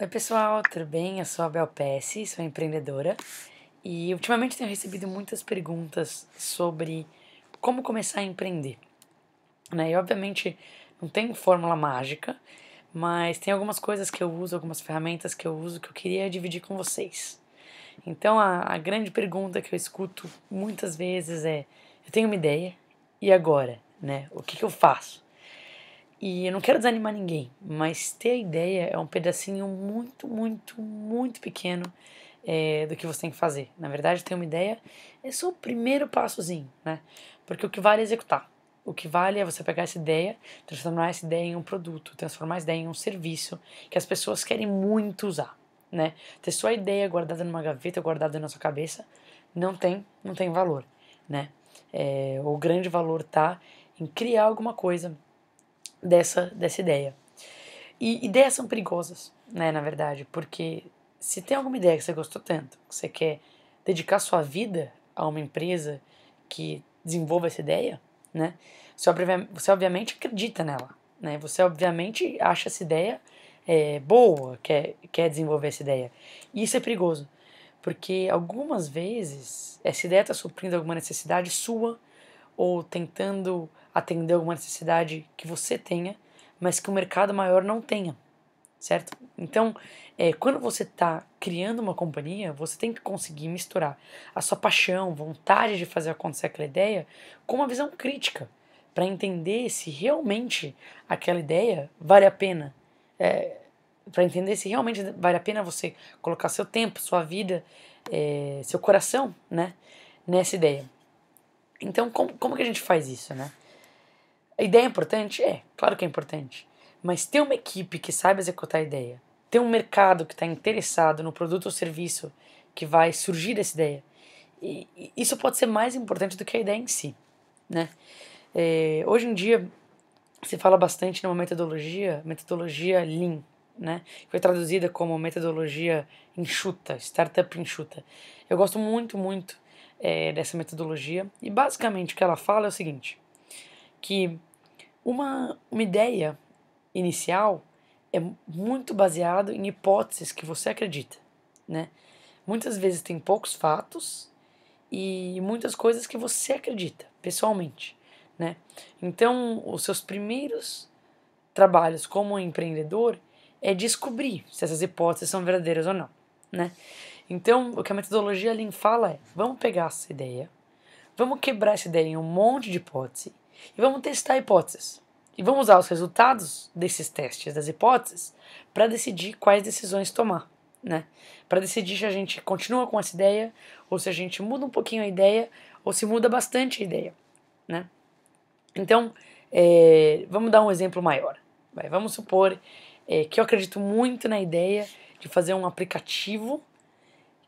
Oi pessoal, tudo bem? Eu sou a Bel Pesce, sou empreendedora e ultimamente tenho recebido muitas perguntas sobre como começar a empreender, né? E obviamente não tem fórmula mágica, mas tem algumas coisas que eu uso, algumas ferramentas que eu uso que eu queria dividir com vocês. Então a grande pergunta que eu escuto muitas vezes é: eu tenho uma ideia e agora, né? O que eu faço? E eu não quero desanimar ninguém, mas ter a ideia é um pedacinho muito pequeno do que você tem que fazer. Na verdade, ter uma ideia é só o primeiro passozinho, né? Porque o que vale é executar. O que vale é você pegar essa ideia, transformar essa ideia em um produto, transformar essa ideia em um serviço que as pessoas querem muito usar, né? Ter sua ideia guardada numa gaveta, guardada na sua cabeça, não tem valor, né? O grande valor tá em criar alguma coisa dessa ideia. E ideias são perigosas, né, na verdade, porque se tem alguma ideia que você gostou tanto, que você quer dedicar sua vida a uma empresa que desenvolva essa ideia, né, você obviamente acredita nela, né, você obviamente acha essa ideia boa, quer desenvolver essa ideia. E isso é perigoso, porque algumas vezes essa ideia está suprindo alguma necessidade sua ou tentando atender alguma necessidade que você tenha, mas que o mercado maior não tenha, certo? Então, quando você está criando uma companhia, você tem que conseguir misturar a sua paixão, vontade de fazer acontecer aquela ideia, com uma visão crítica, para entender se realmente aquela ideia vale a pena, para entender se realmente vale a pena você colocar seu tempo, sua vida, seu coração, né, nessa ideia. Então, como que a gente faz isso, né? A ideia é importante? Claro que é importante. Mas ter uma equipe que saiba executar a ideia, ter um mercado que está interessado no produto ou serviço que vai surgir dessa ideia, e isso pode ser mais importante do que a ideia em si, né? Hoje em dia, se fala bastante numa metodologia Lean, né? Que foi traduzida como metodologia enxuta, startup enxuta. Eu gosto muito dessa metodologia, e basicamente o que ela fala é o seguinte: que uma ideia inicial é muito baseada em hipóteses que você acredita, né? Muitas vezes tem poucos fatos e muitas coisas que você acredita pessoalmente, né? Então, os seus primeiros trabalhos como empreendedor é descobrir se essas hipóteses são verdadeiras ou não, né? Então, o que a metodologia Lean fala é: vamos pegar essa ideia, vamos quebrar essa ideia em um monte de hipótese, e vamos testar hipóteses. E vamos usar os resultados desses testes, das hipóteses, para decidir quais decisões tomar, né? Para decidir se a gente continua com essa ideia, ou se a gente muda um pouquinho a ideia, ou se muda bastante a ideia, né? Então, vamos dar um exemplo maior. Vamos supor que eu acredito muito na ideia de fazer um aplicativo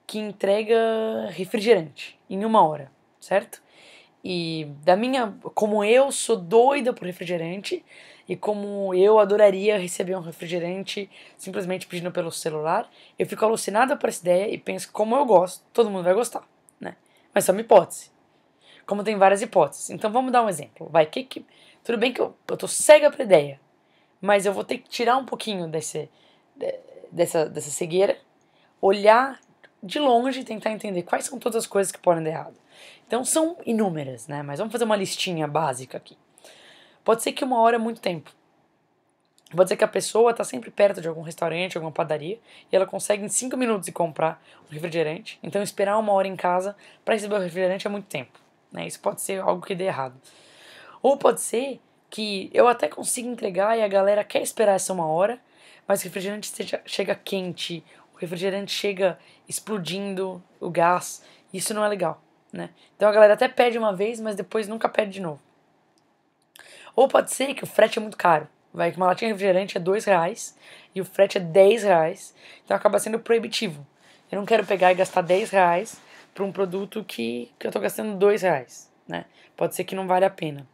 que entrega refrigerante em 1 hora, certo? E como eu sou doida por refrigerante e como eu adoraria receber um refrigerante simplesmente pedindo pelo celular, eu fico alucinada por essa ideia e penso que, como eu gosto, todo mundo vai gostar, né? Mas é uma hipótese, como tem várias hipóteses. Então vamos dar um exemplo. Tudo bem que eu tô cega pra ideia, mas eu vou ter que tirar um pouquinho dessa cegueira, olhar de longe e tentar entender quais são todas as coisas que podem dar errado. Então são inúmeras, né? Mas vamos fazer uma listinha básica aqui. Pode ser que 1 hora é muito tempo. Pode ser que a pessoa está sempre perto de algum restaurante, alguma padaria, e ela consegue em 5 minutos comprar um refrigerante. Então esperar 1 hora em casa para receber o refrigerante é muito tempo, né? Isso pode ser algo que dê errado. Ou pode ser que eu até consiga entregar e a galera quer esperar essa 1 hora, mas o refrigerante chega quente, o refrigerante chega explodindo o gás. Isso não é legal, né? Então a galera até pede uma vez, mas depois nunca pede de novo. Ou pode ser que o frete é muito caro. Que uma latinha de refrigerante é R$2 e o frete é R$10, então acaba sendo proibitivo. Eu não quero pegar e gastar R$10 para um produto que eu estou gastando R$2, né? Pode ser que não vale a pena.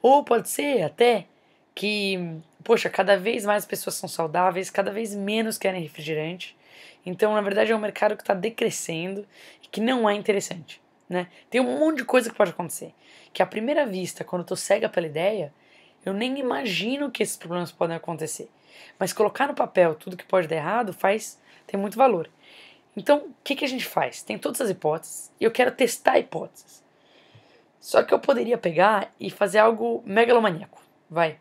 Ou pode ser até que, poxa, cada vez mais pessoas são saudáveis, cada vez menos querem refrigerante. Então, na verdade, é um mercado que está decrescendo e que não é interessante, né? Tem um monte de coisa que pode acontecer. Que à primeira vista, quando eu tô cega pela ideia, Eu nem imagino que esses problemas podem acontecer. Mas colocar no papel tudo que pode dar errado tem muito valor. Então, o que, que a gente faz? Tem todas as hipóteses e eu quero testar hipóteses. Só que eu poderia pegar e fazer algo megalomaníaco. Vai,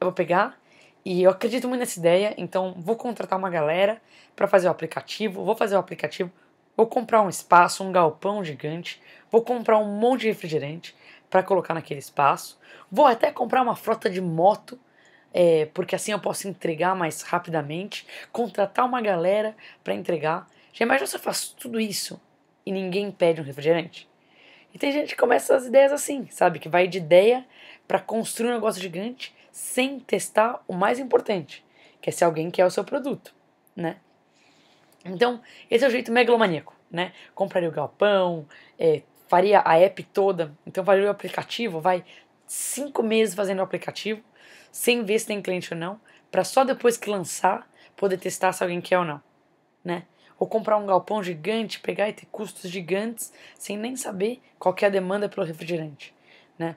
eu vou pegar e eu acredito muito nessa ideia, então vou contratar uma galera para fazer o aplicativo, vou comprar um espaço, um galpão gigante, vou comprar um monte de refrigerante para colocar naquele espaço, vou até comprar uma frota de moto, porque assim eu posso entregar mais rapidamente, contratar uma galera para entregar. Já imagina se eu faço tudo isso e ninguém pede um refrigerante? E tem gente que começa as ideias assim, sabe? Que vai de ideia para construir um negócio gigante sem testar o mais importante, que é se alguém quer o seu produto, né? Então, esse é o jeito megalomaníaco, né? Compraria o galpão, faria a app toda, então faria o aplicativo, vai 5 meses fazendo o aplicativo, sem ver se tem cliente ou não, para só depois que lançar, poder testar se alguém quer ou não, né? Ou comprar um galpão gigante, pegar e ter custos gigantes, sem nem saber qual que é a demanda pelo refrigerante, né?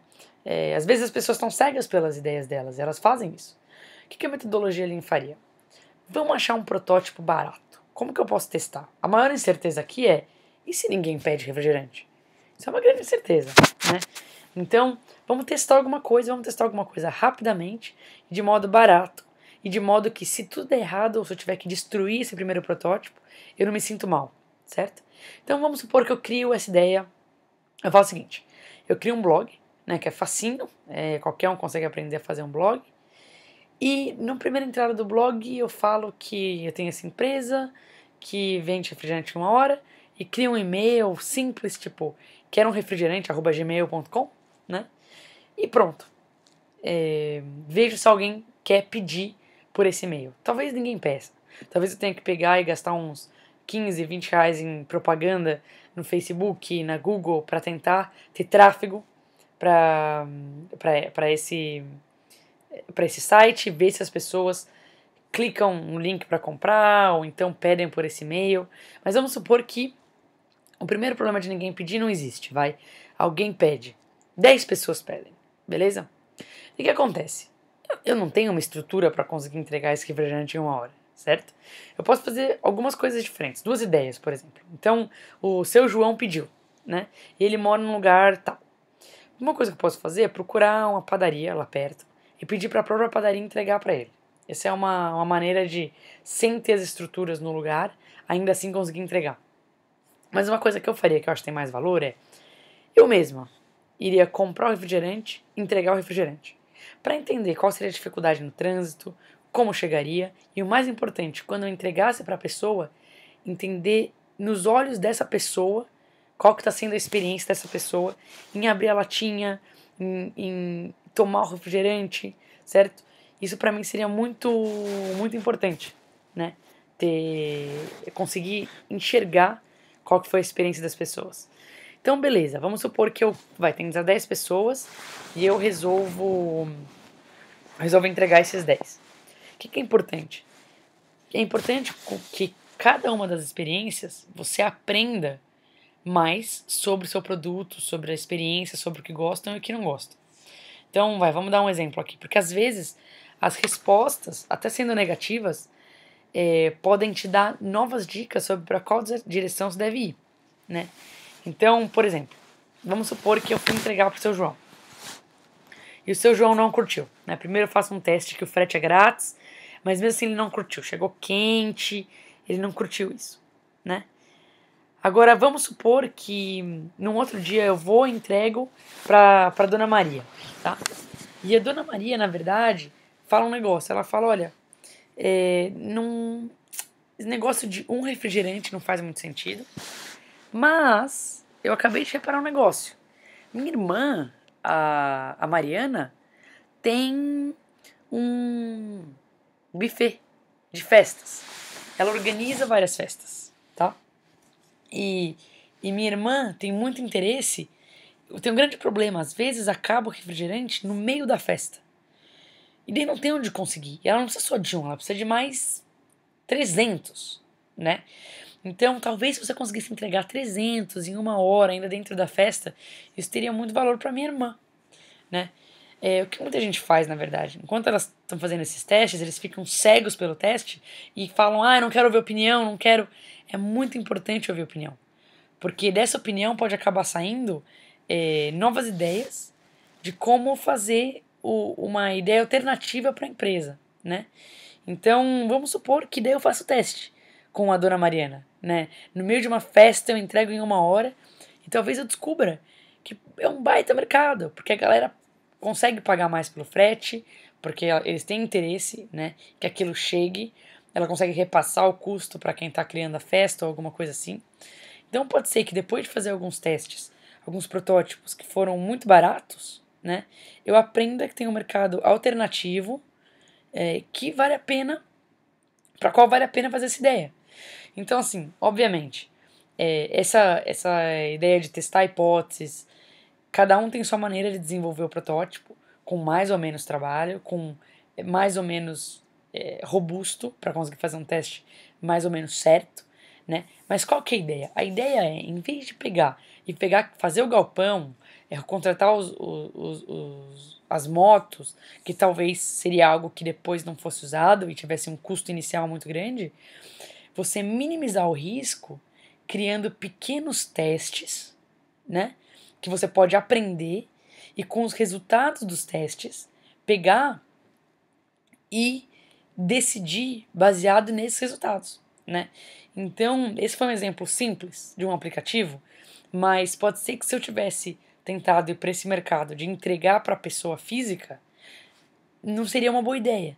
Às vezes as pessoas estão cegas pelas ideias delas, elas fazem isso. O que a metodologia Lean faria? Vamos achar um protótipo barato. Como que eu posso testar? A maior incerteza aqui é, e se ninguém pede refrigerante? Isso é uma grande incerteza, né? Então, vamos testar alguma coisa rapidamente, de modo barato, e de modo que se tudo der errado, ou se eu tiver que destruir esse primeiro protótipo, eu não me sinto mal, certo? Então vamos supor que eu crio essa ideia, eu faço o seguinte, eu crio um blog, né, que é facinho, qualquer um consegue aprender a fazer um blog. E na primeira entrada do blog eu falo que eu tenho essa empresa que vende refrigerante em 1 hora e crio um e-mail simples, tipo quero um refrigerante@gmail.com, né? E pronto. Vejo se alguém quer pedir por esse e-mail. Talvez ninguém peça. Talvez eu tenha que pegar e gastar uns 15, 20 reais em propaganda no Facebook, na Google, para tentar ter tráfego para esse site, ver se as pessoas clicam no link para comprar ou então pedem por esse e-mail. Mas vamos supor que o primeiro problema de ninguém pedir não existe, vai. Alguém pede, 10 pessoas pedem, beleza? E o que acontece? Eu não tenho uma estrutura para conseguir entregar esse refrigerante em 1 hora, certo? Eu posso fazer algumas coisas diferentes, 2 ideias, por exemplo. Então, o seu João pediu, né? E ele mora num lugar tal. Uma coisa que eu posso fazer é procurar uma padaria lá perto e pedir para a própria padaria entregar para ele. Essa é uma maneira de, sem ter as estruturas no lugar, ainda assim conseguir entregar. Mas uma coisa que eu faria, que eu acho que tem mais valor, é eu mesma iria comprar o refrigerante, entregar o refrigerante, para entender qual seria a dificuldade no trânsito, como chegaria, e o mais importante, quando eu entregasse para a pessoa, entender nos olhos dessa pessoa qual que está sendo a experiência dessa pessoa em abrir a latinha, em tomar o refrigerante, certo? Isso para mim seria muito, muito importante, né? Conseguir enxergar qual que foi a experiência das pessoas. Então, beleza, vamos supor que eu tenho 10 pessoas e eu resolvo entregar esses 10. O que é importante? É importante que cada uma das experiências você aprenda mais sobre o seu produto, sobre a experiência, sobre o que gostam e o que não gostam. Então, vamos dar um exemplo aqui, porque às vezes as respostas, até sendo negativas, podem te dar novas dicas sobre para qual direção você deve ir, né? Então, por exemplo, vamos supor que eu fui entregar para o seu João e o seu João não curtiu, né? Primeiro eu faço um teste que o frete é grátis, mas mesmo assim ele não curtiu, chegou quente, ele não curtiu isso, né? Agora, vamos supor que num outro dia eu vou e entrego para Dona Maria, tá? E a Dona Maria, na verdade, fala um negócio. Ela fala, olha, esse negócio de um refrigerante não faz muito sentido, mas eu acabei de reparar um negócio. Minha irmã, a Mariana, tem um buffet de festas. Ela organiza várias festas, tá? E minha irmã tem muito interesse, eu tenho um grande problema, às vezes acaba o refrigerante no meio da festa. E daí não tem onde conseguir, ela não precisa só de um, ela precisa de mais 300, né? Então talvez se você conseguisse entregar 300 em 1 hora ainda dentro da festa, isso teria muito valor para minha irmã, né? o que muita gente faz, na verdade. Enquanto elas estão fazendo esses testes, eles ficam cegos pelo teste e falam, ah, eu não quero ouvir opinião, não quero... É muito importante ouvir opinião. Porque dessa opinião pode acabar saindo novas ideias de como fazer uma ideia alternativa para a empresa, né? Então, vamos supor que daí eu faço o teste com a dona Mariana, né? No meio de uma festa eu entrego em 1 hora e talvez eu descubra que é um baita mercado, porque a galera consegue pagar mais pelo frete, porque eles têm interesse, né, que aquilo chegue, ela consegue repassar o custo para quem está criando a festa ou alguma coisa assim. Então pode ser que depois de fazer alguns testes, alguns protótipos que foram muito baratos, né, eu aprenda que tem um mercado alternativo que vale a pena, para qual vale a pena fazer essa ideia. Então assim, obviamente, essa ideia de testar hipóteses, cada um tem sua maneira de desenvolver o protótipo, com mais ou menos trabalho, com mais ou menos robusto, para conseguir fazer um teste mais ou menos certo, né? Mas qual que é a ideia? A ideia é, em vez de pegar fazer o galpão, contratar as motos, que talvez seria algo que depois não fosse usado e tivesse um custo inicial muito grande, você minimizar o risco criando pequenos testes, né? Que você pode aprender e com os resultados dos testes pegar e decidir baseado nesses resultados, né? Então, esse foi um exemplo simples de um aplicativo, mas pode ser que se eu tivesse tentado ir para esse mercado de entregar para a pessoa física, não seria uma boa ideia,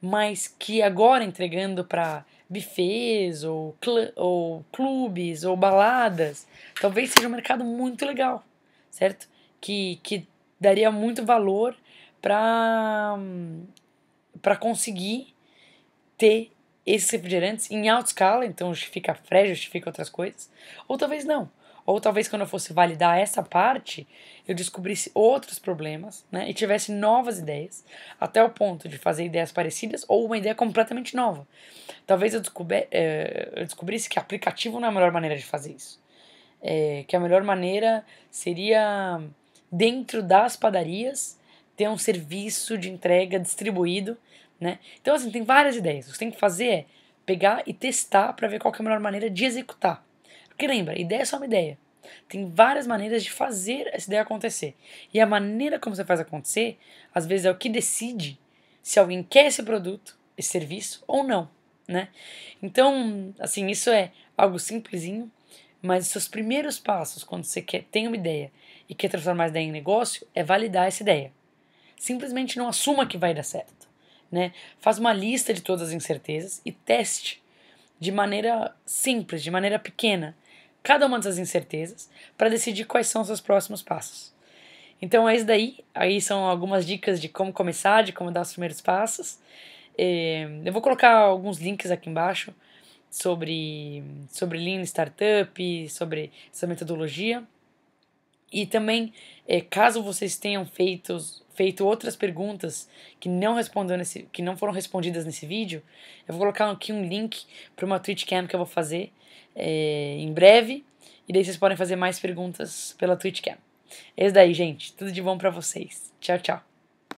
mas que agora entregando para buffets ou clubes ou baladas, talvez seja um mercado muito legal, certo? Que daria muito valor para conseguir ter esses refrigerantes em alta escala, então justifica frete, justifica outras coisas, ou talvez não, ou talvez quando eu fosse validar essa parte, eu descobrisse outros problemas, né, e tivesse novas ideias, até o ponto de fazer ideias parecidas ou uma ideia completamente nova. Talvez eu descobrisse que aplicativo não é a melhor maneira de fazer isso. Que a melhor maneira seria, dentro das padarias, ter um serviço de entrega distribuído, né? Então, assim, tem várias ideias. O que você tem que fazer é pegar e testar para ver qual que é a melhor maneira de executar. Porque lembra, ideia é só uma ideia. Tem várias maneiras de fazer essa ideia acontecer. E a maneira como você faz acontecer, às vezes é o que decide se alguém quer esse produto, esse serviço ou não, né? Então, assim, isso é algo simplesinho, mas os seus primeiros passos quando você tem uma ideia e quer transformar essa ideia em negócio é validar essa ideia. Simplesmente não assuma que vai dar certo, né? Faz uma lista de todas as incertezas e teste de maneira simples, de maneira pequena, cada uma dessas incertezas para decidir quais são os seus próximos passos. Então é isso daí, aí são algumas dicas de como começar, de como dar os primeiros passos. Eu vou colocar alguns links aqui embaixo sobre Lean Startup, sobre essa metodologia. E também, caso vocês tenham feito outras perguntas que não foram respondidas nesse vídeo, eu vou colocar aqui um link para uma Twitch Cam que eu vou fazer em breve, e daí vocês podem fazer mais perguntas pela Twitch Cam. É isso daí, gente. Tudo de bom para vocês. Tchau, tchau.